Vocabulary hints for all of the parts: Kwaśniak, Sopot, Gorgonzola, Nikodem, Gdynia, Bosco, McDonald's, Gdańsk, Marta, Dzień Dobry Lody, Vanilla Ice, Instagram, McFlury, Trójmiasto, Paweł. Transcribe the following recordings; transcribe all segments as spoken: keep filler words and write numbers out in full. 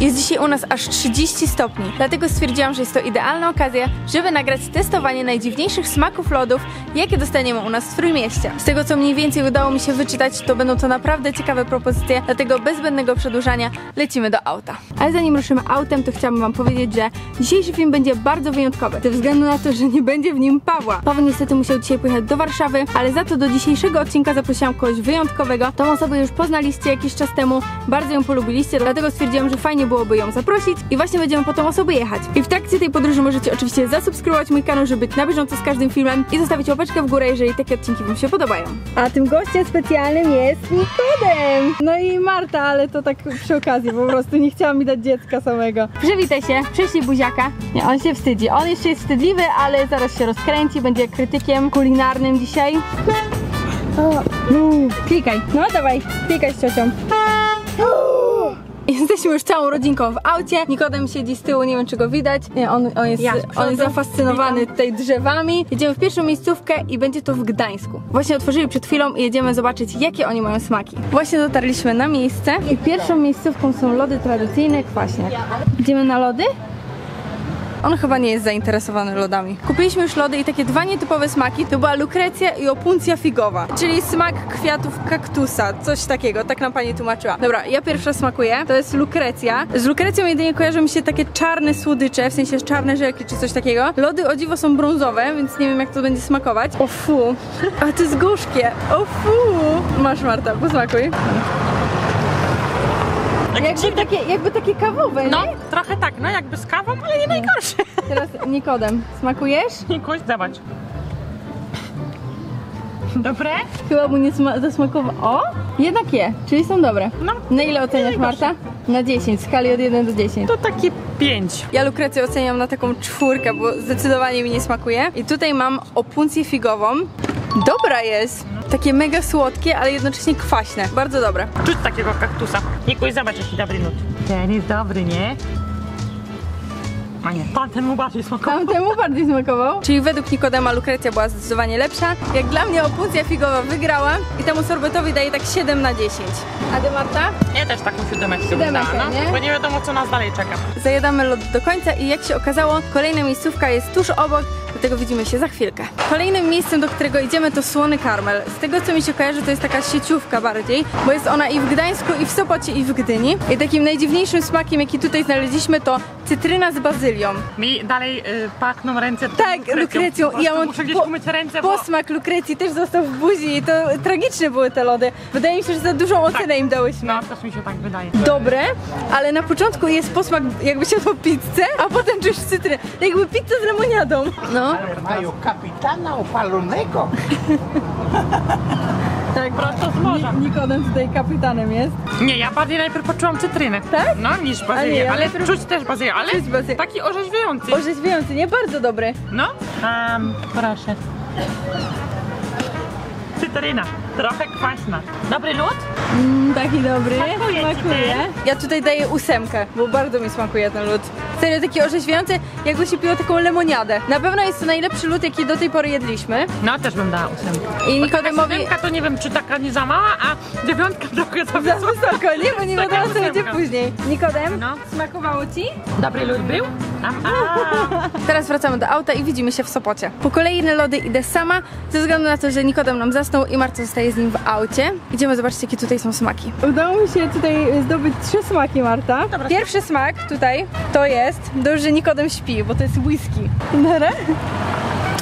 Jest dzisiaj u nas aż trzydzieści stopni, dlatego stwierdziłam, że jest to idealna okazja, żeby nagrać testowanie najdziwniejszych smaków lodów, jakie dostaniemy u nas w Trójmieście. Z tego co mniej więcej udało mi się wyczytać, to będą to naprawdę ciekawe propozycje, dlatego bez zbędnego przedłużania lecimy do auta. Ale zanim ruszymy autem, to chciałabym wam powiedzieć, że dzisiejszy film będzie bardzo wyjątkowy, ze względu na to, że nie będzie w nim Pawła. Paweł niestety musiał dzisiaj pojechać do Warszawy, ale za to do dzisiejszego odcinka zaprosiłam kogoś wyjątkowego. Tą osobę już poznaliście jakiś czas temu, bardzo ją polubiliście, dlatego stwierdziłam, że fajnie byłoby ją zaprosić i właśnie będziemy po tą osobę jechać. I w trakcie tej podróży możecie oczywiście zasubskrybować mój kanał, żeby być na bieżąco z każdym filmem i zostawić łapeczkę w górę, jeżeli takie odcinki wam się podobają. A tym gościem specjalnym jest Nikodem! No i Marta, ale to tak przy okazji, po prostu nie chciała mi dać dziecka samego. Przywitaj się, przyślij buziaka. Nie, on się wstydzi, on jeszcze jest wstydliwy, ale zaraz się rozkręci, będzie krytykiem kulinarnym dzisiaj. Uuu, klikaj, no dawaj, klikaj z ciocią. Jesteśmy już całą rodzinką w aucie. Nikodem siedzi z tyłu, nie wiem czy go widać. Nie, on, on, jest, ja, on jest zafascynowany tutaj drzewami. Jedziemy w pierwszą miejscówkę i będzie to w Gdańsku. Właśnie otworzyli przed chwilą i jedziemy zobaczyć, jakie oni mają smaki. Właśnie dotarliśmy na miejsce i pierwszą miejscówką są lody tradycyjne Kwaśniak. Idziemy na lody? On chyba nie jest zainteresowany lodami. Kupiliśmy już lody i takie dwa nietypowe smaki. To była lukrecja i opuncja figowa, czyli smak kwiatów kaktusa, coś takiego, tak nam pani tłumaczyła. Dobra, ja pierwsza smakuję, to jest lukrecja. Z lukrecją jedynie kojarzą mi się takie czarne słodycze, w sensie czarne żelki czy coś takiego. Lody o dziwo są brązowe, więc nie wiem jak to będzie smakować. O fu, a to jest gorzkie, o fu. Masz Marta, posmakuj. Jakby takie, jakby takie kawowe, no, nie? Trochę tak, no jakby z kawą, ale nie najgorsze. Teraz Nikodem, smakujesz? Nikoś, dawać. Dobre? Chyba mu nie zasmakowało. O! Jednak je, czyli są dobre. No, na ile oceniasz Marta? Na dziesięć, w skali od jeden do dziesięciu. To takie pięć. Ja lukrecję oceniam na taką czwórkę, bo zdecydowanie mi nie smakuje. I tutaj mam opuncję figową. Dobra jest! Takie mega słodkie, ale jednocześnie kwaśne. Bardzo dobre. Czuć takiego kaktusa. Nikuś, zobacz jaki dobry nut. Ten jest dobry, nie? A nie, tamtemu bardziej smakował. Tamtemu bardziej smakował. Czyli według Nikodema lukrecja była zdecydowanie lepsza. Jak dla mnie opuncja figowa wygrała i temu sorbetowi daje tak siedem na dziesięć. A ty Marta? Ja też taką siódemkę wydałam, no, bo nie wiadomo co nas dalej czeka. Zajadamy lód do końca i jak się okazało, kolejna miejscówka jest tuż obok. Dlatego widzimy się za chwilkę. Kolejnym miejscem, do którego idziemy, to Słony Karmel. Z tego co mi się kojarzy, to jest taka sieciówka bardziej, bo jest ona i w Gdańsku, i w Sopocie, i w Gdyni. I takim najdziwniejszym smakiem, jaki tutaj znaleźliśmy, to cytryna z bazylią. Mi dalej yy, pachną ręce. Tak, lukrecją. Ja mam muszę gdzieś po, umyć ręce, bo... posmak lukrecji też został w buzi i to tragiczne były te lody. Wydaje mi się, że za dużą ocenę tak im dałyśmy. No, też mi się tak wydaje. Dobre, ale na początku jest posmak jakby się to pizzę, a potem czujesz cytrynę. Jakby pizzę z lemoniadą. No. Ale mają kapitana opalonego. Tak, prosto z morza. Nikodem tutaj kapitanem jest. Nie, ja bardziej najpierw poczułam cytrynę. Tak? No, niż bazylię, nie, ja ale najpierw... czuć też bazylię, ale bazylię. Taki orzeźwiający. Orzeźwiający, nie? Bardzo dobry. No, um, proszę. Cytryna, trochę kwaśna. Dobry lód? Mm, taki dobry. Smakuje, smakuje. Ja tutaj daję ósemkę, bo bardzo mi smakuje ten lód. Serio taki orzeźwiający, jakby się piło taką lemoniadę. Na pewno jest to najlepszy lód, jaki do tej pory jedliśmy. No, też bym dała ósemkę. I Nikodemowi... Siódemka to nie wiem, czy taka nie za mała, a dziewiątka trochę za wysoko, nie? Bo nie wiadomo, co będzie później. Nikodem, no, smakowało ci? Dobry lód był? Tam, Teraz wracamy do auta i widzimy się w Sopocie. Po kolejne lody idę sama, ze względu na to, że Nikodem nam zasnął i Marta zostaje z nim w aucie. Idziemy zobaczyć, jakie tutaj są smaki. Udało mi się tutaj zdobyć trzy smaki, Marta. Dobra. Pierwszy smak tutaj to jest... Dobrze, że Nikodem śpi, bo to jest whisky. Dobra?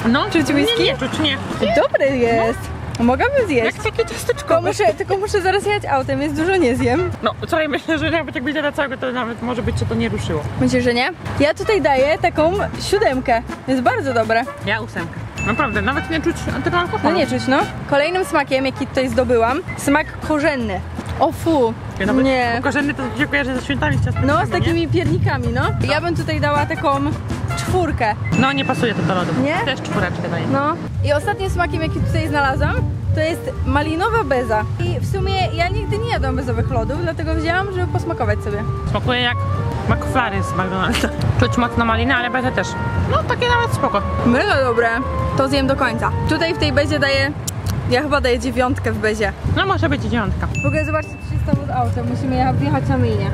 No, czuć whisky? Nie, nie, czuć nie. Dobry jest. No. Mogłabym zjeść. Jak takie ciasteczko. Tylko muszę zaraz jechać autem, więc dużo nie zjem. No, wczoraj myślę, że nawet jak będzie na całego, to nawet może być, że to nie ruszyło. Myślisz, że nie? Ja tutaj daję taką siódemkę. Jest bardzo dobre. Ja ósemkę. Naprawdę, nawet nie czuć tego alkoholu. No nie czuć, no. Kolejnym smakiem, jaki tutaj zdobyłam, smak korzenny. O fu, ja nie. Korzenny to się kojarzy ze świętami z ciastami. No, z takimi nie? piernikami, no. no. Ja bym tutaj dała taką czwórkę. No, nie pasuje to do lodu. Nie? Też czwóreczkę daję. No. I ostatnim smakiem, jaki tutaj znalazłam, to jest malinowa beza. I w sumie ja nigdy nie jadłam bezowych lodów, dlatego wzięłam, żeby posmakować sobie. Smakuje jak McFlury z McDonald's. Czuć mocno malinę, ale beza też. No, takie nawet spoko. Mega dobre. To zjem do końca. Tutaj w tej bezie daję... Ja chyba daję dziewiątkę w bezie. No może być dziewiątka. W ogóle zobaczcie, co się stało z autem. Musimy jechać na myjnię.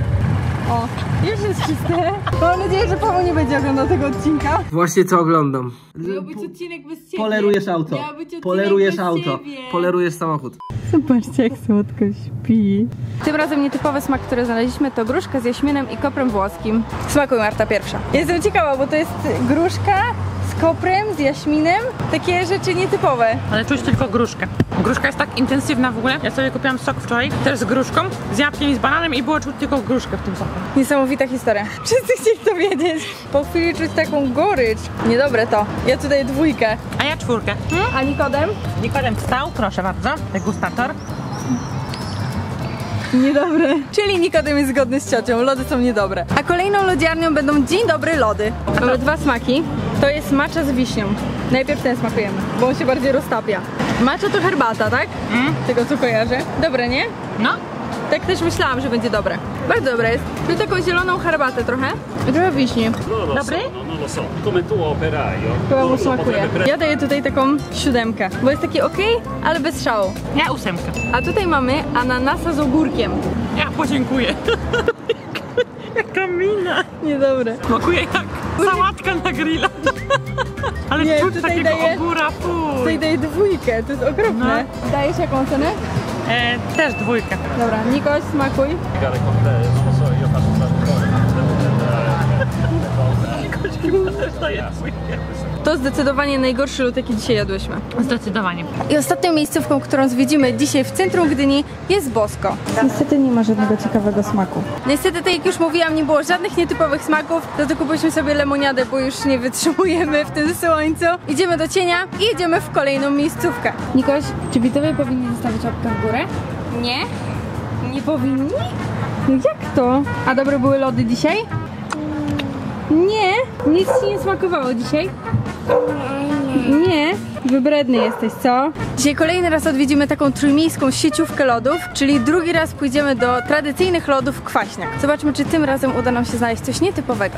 O, już jest czyste. Mam nadzieję, że Paweł nie będzie oglądał tego odcinka. Właśnie co oglądam. Miał być odcinek bez ciebie. Polerujesz auto. Polerujesz auto. Polerujesz samochód. Zobaczcie, jak słodko śpi. Tym razem nietypowy smak, który znaleźliśmy, to gruszka z jaśminem i koprem włoskim. Smakuj, Marta, pierwsza. Jestem ciekawa, bo to jest gruszka z koprem, z jaśminem. Takie rzeczy nietypowe. Ale czuć tylko gruszkę. Gruszka jest tak intensywna w ogóle. Ja sobie kupiłam sok wczoraj, też z gruszką, z jabłkiem i z bananem i było czuć tylko gruszkę w tym soku. Niesamowita historia. Wszyscy chcieli to wiedzieć. Po chwili czuć taką gorycz. Niedobre to. Ja tutaj dwójkę. A ja czwórkę. Hmm? A Nikodem? Nikodem wstał, proszę bardzo. Degustator. Niedobre. Czyli Nikodem jest zgodny z ciocią. Lody są niedobre. A kolejną lodziarnią będą Dzień Dobry Lody. Mamy dwa smaki. To jest matcha z wiśnią. Najpierw ten smakujemy, bo on się bardziej roztapia. Matcha to herbata, tak? Mm. Tego co kojarzę. Dobre, nie? No. Tak też myślałam, że będzie dobre. Bardzo dobre jest. Tu taką zieloną herbatę trochę. I trochę wiśni. Dobry? Chyba mu smakuje. Ja daję tutaj taką siódemkę, bo jest taki ok, ale bez szału. Ja ósemkę. A tutaj mamy ananasa z ogórkiem. Ja podziękuję. Jaka mina. Niedobre. Smakuje jak sałatka na grilla. Ale nie, czuć tutaj takiego daje, ogóra, fuj. Tutaj daję dwójkę, to jest okropne. No. Dajesz jaką cenę? E, też dwójkę. Dobra, Nikoś, smakuj. To zdecydowanie najgorszy lód, jaki dzisiaj jadłyśmy. Zdecydowanie. I ostatnią miejscówką, którą zwiedzimy dzisiaj w centrum Gdyni, jest Bosco. Niestety nie ma żadnego ciekawego smaku. Niestety, tak jak już mówiłam, nie było żadnych nietypowych smaków, dlatego kupiliśmy sobie lemoniadę, bo już nie wytrzymujemy w tym słońcu. Idziemy do cienia i jedziemy w kolejną miejscówkę. Nikoś, czy widzowie powinni zostawić łapkę w górę? Nie. Nie powinni? No jak to? A dobre były lody dzisiaj? Nie, nic ci nie smakowało dzisiaj? Nie, wybredny jesteś, co? Dzisiaj kolejny raz odwiedzimy taką trójmiejską sieciówkę lodów, czyli drugi raz pójdziemy do tradycyjnych lodów Kwaśniak. Zobaczmy, czy tym razem uda nam się znaleźć coś nietypowego.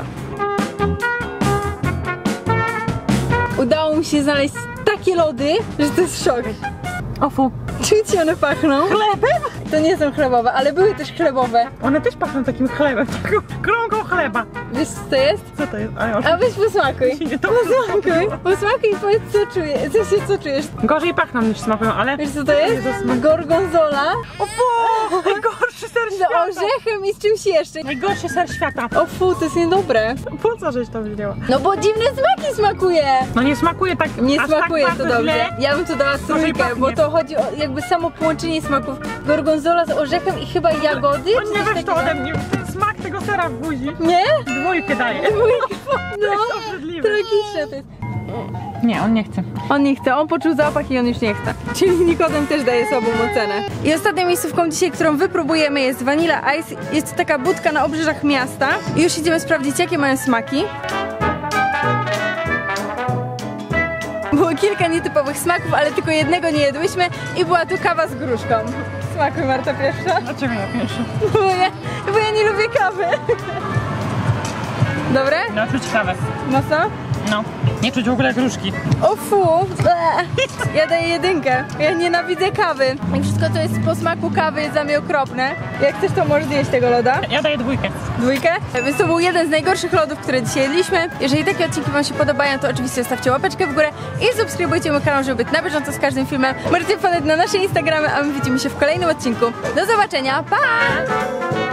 Udało mi się znaleźć takie lody, że to jest szok. O fu. Czy ci one pachną? Chlebem? To nie są chlebowe, ale były też chlebowe. One też pachną takim chlebem, taką krągą chleba. Wiesz co to jest? Co to jest? A, ja A weź posmakuj. Nie, to posmakuj. Posmakuj i powiedz co czujesz. Co się co czujesz? Gorzej pachną niż smakują, ale... Wiesz co to jest? Gorgonzola. O fu! Najgorszy ser świata. Z orzechem i z czymś jeszcze. Najgorszy ser świata. O fu, to jest niedobre. Po co żeś to wzięła? No bo dziwne smaki smakuje. No nie smakuje tak... Nie smakuje tak to dobrze. Źle. Ja bym to dała trójkę, bo to chodzi o jakby samo połączenie smaków. Gorgonzola z orzechem i chyba jagody. On nie weź to ode mnie. Smak tego sera w buzi. Nie? Dwójkę daje. Dwójkę. No, tragiczne to jest. Nie, on nie chce. On nie chce, on poczuł zapach i on już nie chce. Czyli Nikodem też daje sobą ocenę. I ostatnią miejscówką dzisiaj, którą wypróbujemy, jest Vanilla Ice. Jest to taka budka na obrzeżach miasta. I już idziemy sprawdzić, jakie mają smaki. Było kilka nietypowych smaków, ale tylko jednego nie jadłyśmy i była tu kawa z gruszką. Smakuj, Marta, pierwsza. Dlaczego ja pierwsza? Bo ja, bo ja nie lubię kawy. Dobre? No, czuć kawę. Mocno? No. Nie czuć w ogóle gruszki. O fu! Ja daję jedynkę. Ja nienawidzę kawy. I wszystko, co jest po smaku kawy, jest dla mnie okropne. Jak chcesz, to możesz jeść tego loda. Ja daję dwójkę. Dwójkę? Więc to był jeden z najgorszych lodów, które dzisiaj jedliśmy. Jeżeli takie odcinki wam się podobają, to oczywiście stawcie łapeczkę w górę i subskrybujcie mój kanał, żeby być na bieżąco z każdym filmem. Możecie wpadać na nasze Instagramy, a my widzimy się w kolejnym odcinku. Do zobaczenia, pa!